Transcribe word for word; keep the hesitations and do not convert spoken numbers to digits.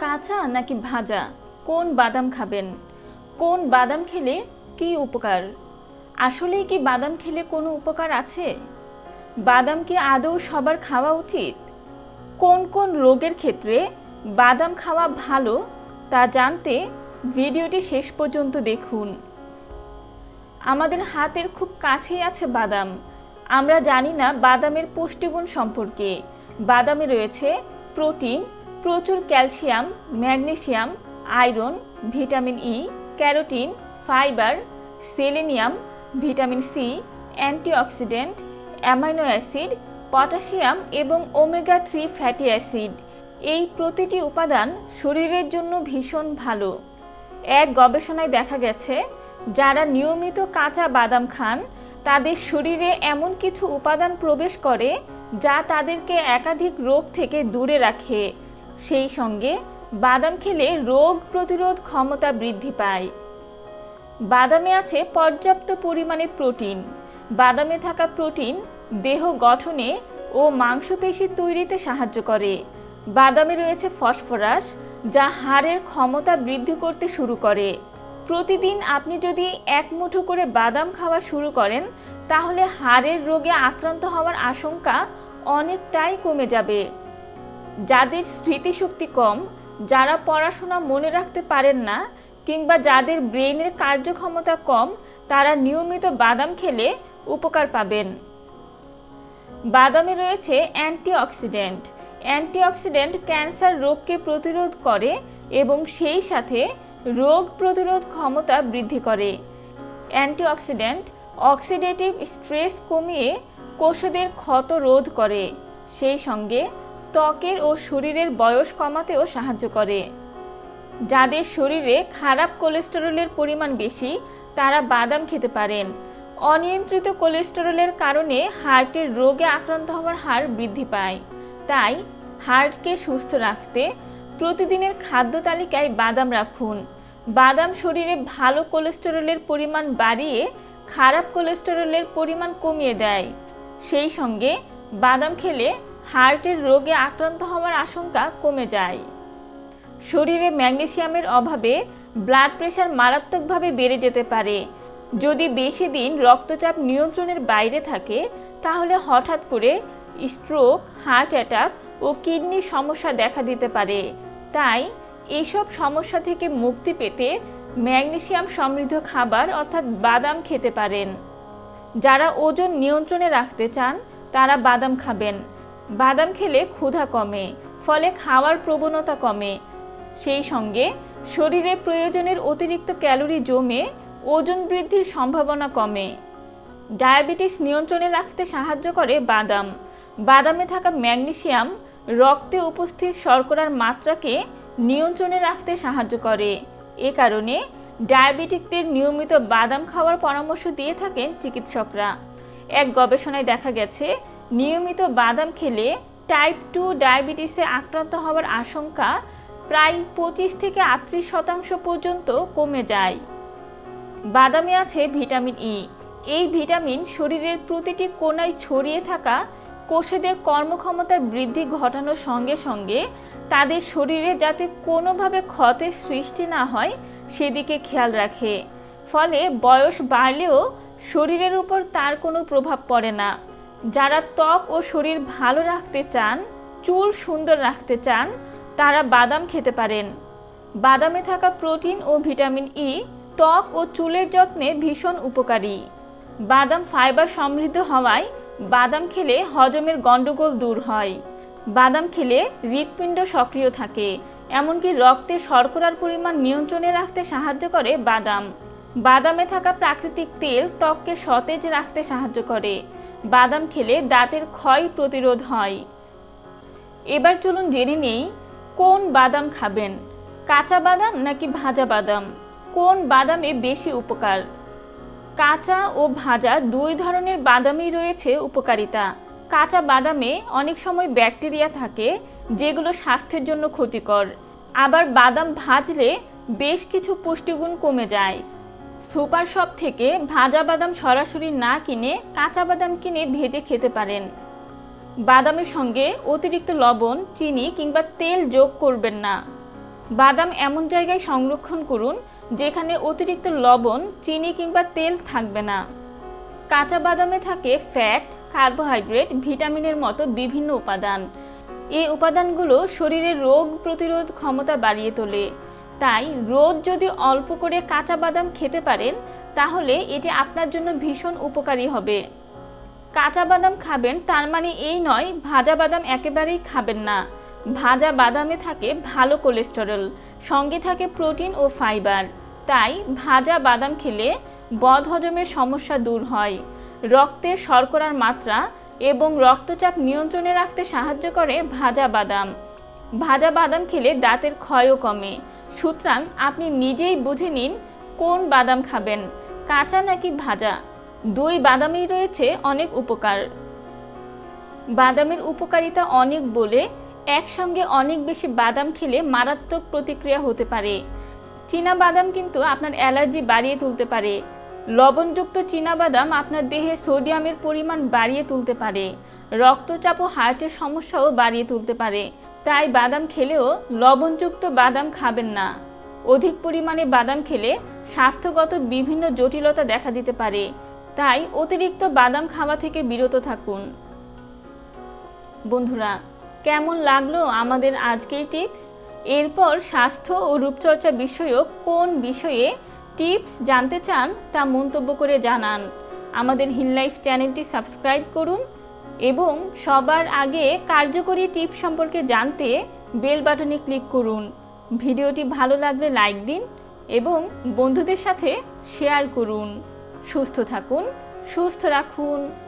काचा नाकि भाजा कोन बादाम खाबेन, कोन बादाम खेले कि उपकार। आसलेई कि बादाम खेले कोनो उपकार आछे? बादाम कि आदौ सबार खावा उचित? कोन कोन रोगेर क्षेत्रे बादाम खावा भालो ता जानते भिडियोटी शेष पर्यन्त देखुन। आमादेर हातेर खूब काछेई आछे बादाम। आमरा जानि ना बादामेर पुष्टिगुण सम्पर्के। बादामे रयेछे प्रोटीन, प्रचुर calcium, magnesium, iron, vitamin E, carotene, fibre, selenium, vitamin C, antioxidant, amino acid, potassium এবং ओमेगा थ्री फैटी অ্যাসিড। এই প্রতিটি উপাদান শরীরের জন্য ভীষণ ভালো। এক গবেষণায় দেখা গেছে যারা নিয়মিত কাঁচা বাদাম খান তাদের শরীরে এমন কিছু উপাদান প্রবেশ করে যা তাদেরকে একাধিক রোগ থেকে দূরে রাখে। সেই সঙ্গে বাদাম খেলে রোগ প্রতিরোধ ক্ষমতা বৃদ্ধি পায়। বাদামে আছে পর্যাপ্ত পরিমাণে প্রোটিন। বাদামে থাকা প্রোটিন দেহ গঠনে ও মাংসপেশি তৈরিতে সাহায্য করে। বাদামে রয়েছে ফসফরাস যা হাড়ের ক্ষমতা বৃদ্ধি করতে শুরু করে। প্রতিদিন আপনি যদি এক মুঠো করে বাদাম খাওয়া শুরু করেন তাহলে হাড়ের রোগে আক্রান্ত হওয়ার আশঙ্কা অনেকটাই কমে যাবে। যাদের স্মৃতিশক্তি কম, যারা পড়াশোনা মনে রাখতে পারেন না কিংবা যাদের ব্রেনের কার্যক্ষমতা কম তারা নিয়মিত বাদাম খেলে উপকার পাবেন। বাদামে রয়েছে অ্যান্টিঅক্সিডেন্ট। অ্যান্টিঅক্সিডেন্ট ক্যান্সার রোগকে প্রতিরোধ করে এবং সেই সাথে রোগ প্রতিরোধ ক্ষমতা বৃদ্ধি করে। অ্যান্টিঅক্সিডেন্ট অক্সিডেটিভ স্ট্রেস কমিয়ে কোষদের ক্ষত রোধ করে, সেই সঙ্গে ত্বকের ও শরীরের বয়স কমাতেও সাহায্য করে। যাদের শরীরে খারাপ কোলেস্টেরলের পরিমাণ বেশি তারা বাদাম খেতে পারেন। অনিয়ন্ত্রিত কোলেস্টেরলের কারণে হার্টের রোগে আক্রান্ত হওয়ার হার বৃদ্ধি পায়। তাই হার্টকে সুস্থ রাখতে প্রতিদিনের খাদ্য তালিকায় বাদাম রাখুন। বাদাম শরীরে ভালো কোলেস্টেরলের পরিমাণ বাড়িয়ে খারাপ কোলেস্টেরলের পরিমাণ কমিয়ে দেয়। সেই সঙ্গে বাদাম খেলে হার্টের রোগে আক্রান্ত হওয়ার আশঙ্কা কমে যায়। শরীরে ম্যাগনেসিয়ামের অভাবে ব্লাড প্রেশার মারাত্মকভাবে বেড়ে যেতে পারে। যদি বেশি দিন রক্তচাপ নিয়ন্ত্রণের বাইরে থাকে তাহলে হঠাৎ করে স্ট্রোক, হার্ট অ্যাটাক ও কিডনির সমস্যা দেখা দিতে পারে। তাই এইসব সমস্যা থেকে মুক্তি পেতে ম্যাগনেসিয়াম সমৃদ্ধ খাবার অর্থাৎ বাদাম খেতে পারেন। যারা ওজন নিয়ন্ত্রণে রাখতে চান তারা বাদাম খাবেন। বাদাম খেলে ক্ষুধা কমে, ফলে খাওয়ার প্রবণতা কমে। সেই সঙ্গে শরীরে প্রয়োজনের অতিরিক্ত ক্যালোরি জমে ওজন বৃদ্ধির সম্ভাবনা কমে। ডায়াবেটিস নিয়ন্ত্রণে রাখতে সাহায্য করে বাদাম। বাদামে থাকা ম্যাগনেসিয়াম রক্তে উপস্থিত শর্করার মাত্রাকে নিয়ন্ত্রণে রাখতে সাহায্য করে। এ কারণে ডায়াবেটিকদের নিয়মিত বাদাম খাওয়ার পরামর্শ দিয়ে থাকেন চিকিৎসকরা। এক গবেষণায় দেখা গেছে নিয়মিত বাদাম খেলে টাইপ টু ডায়াবেটিসে আক্রান্ত হওয়ার আশঙ্কা প্রায় পঁচিশ থেকে আটত্রিশ শতাংশ পর্যন্ত কমে যায়। বাদামে আছে ভিটামিন ই। এই ভিটামিন শরীরের প্রতিটি কোণায় ছড়িয়ে থাকা কোষেদের কর্মক্ষমতা বৃদ্ধি ঘটানোর সঙ্গে সঙ্গে তাদের শরীরে যাতে কোনোভাবে ক্ষতের সৃষ্টি না হয় সেদিকে খেয়াল রাখে। ফলে বয়স বাড়লেও শরীরের উপর তার কোনো প্রভাব পড়ে না। যারা ত্বক ও শরীর ভালো রাখতে চান, চুল সুন্দর রাখতে চান তারা বাদাম খেতে পারেন। বাদামে থাকা প্রোটিন ও ভিটামিন ই ত্বক ও চুলের যত্নে ভীষণ উপকারী। বাদাম ফাইবার সমৃদ্ধ হওয়ায় বাদাম খেলে হজমের গণ্ডগোল দূর হয়। বাদাম খেলে হৃৎপিণ্ড সক্রিয় থাকে, এমনকি রক্তে শর্করার পরিমাণ নিয়ন্ত্রণে রাখতে সাহায্য করে বাদাম। বাদামে থাকা প্রাকৃতিক তেল ত্বককে সতেজ রাখতে সাহায্য করে। বাদাম খেলে দাঁতের ক্ষয় প্রতিরোধ হয়। এবার চলুন জেনে নেই কোন বাদাম খাবেন, কাঁচা বাদাম নাকি ভাজা বাদাম, কোন বাদামে বেশি উপকার। কাঁচা ও ভাজা দুই ধরনের বাদামেই রয়েছে উপকারিতা। কাঁচা বাদামে অনেক সময় ব্যাকটেরিয়া থাকে যেগুলো স্বাস্থ্যের জন্য ক্ষতিকর। আবার বাদাম ভাজলে বেশ কিছু পুষ্টিগুণ কমে যায়। সুপার শপ থেকে ভাজা বাদাম সরাসরি না কিনে কাঁচা বাদাম কিনে ভেজে খেতে পারেন। বাদামের সঙ্গে অতিরিক্ত লবণ, চিনি কিংবা তেল যোগ করবেন না। बादाम एमन जायगाय संरक्षण करुन जेखाने अतिरिक्त लवण चीनी किंबा तेल थाकबे ना। काचा बादामे थाके फैट कार्बोहाइड्रेट भिटामिनेर मतो विभिन्न उपादान। ये उपादानगुलो शरीरे रोग प्रतिरोध क्षमता बाड़िये तोले। ताई रोज जदि अल्प करे काचा बादाम खेते पारेन ताहले एटी आपनार जोन्नो भीषण उपकारी होबे। काचा बादाम खाबेन तार माने एई नय भाजा बादाम एकेबारेई खाबेन ना। भाजा बादामे थाके भालो कोलेस्टेरल संगे थाके प्रोटीन और फाइबर। ताई भाजा बादाम खेले बदहजमेर समस्या दूर हय, रक्ते शर्करार मात्रा एवं रक्तचाप नियंत्रणे राखते साहाय्य करे भाजा बादाम। भाजा बादाम खेले दाँतेर क्षयो कमे। सूत्रां आपनि निजेई बुझे निन कोन बादाम खाबेन, काचा नाकि भाजा, दुई बादामेई रयेछे अनेक उपकार। बादामेर उपकारिता अनेक बोले एक संगे अनेक बेशी बादाम खेले मारात्मक प्रतिक्रिया होते पारे। चीना बादाम किन्तु आपनार एलार्जी बाड़िये तुलते पारे। लवणयुक्त चीना बादाम आपनार देहे सोडियमेर परिमाण बाड़िये तुलते पारे। रक्तचाप और हार्टेर समस्याओ बाड़िये तुलते पारे। ताई बादाम खेलेओ लवणयुक्त बादाम खाबेन ना। अधिक परिमाणे बादाम खेले स्वास्थ्यगत विभिन्न जटिलता देखा दिते पारे। ताई अतिरिक्त बादाम खावा थेके बिरत थाकुन। बंधुरा केमन लागलो आमादेर आजकेर टिप्स? एरपर स्वास्थ्य और रूपचर्चा विषयक कोन विषये टिप्स जानते चान ता मंतब्य करे जानान। आमादेर हिल लाइफ चैनलटी सबस्क्राइब करुन एबं सबार आगे कार्यकरी टिप्स सम्पर्के जानते बेल बाटने क्लिक करुन। भिडियोटी भालो लागले लाइक दिन एबं बंधुदेर साथे शेयार करुन। सुस्थ थाकुन, सुस्थ राखुन।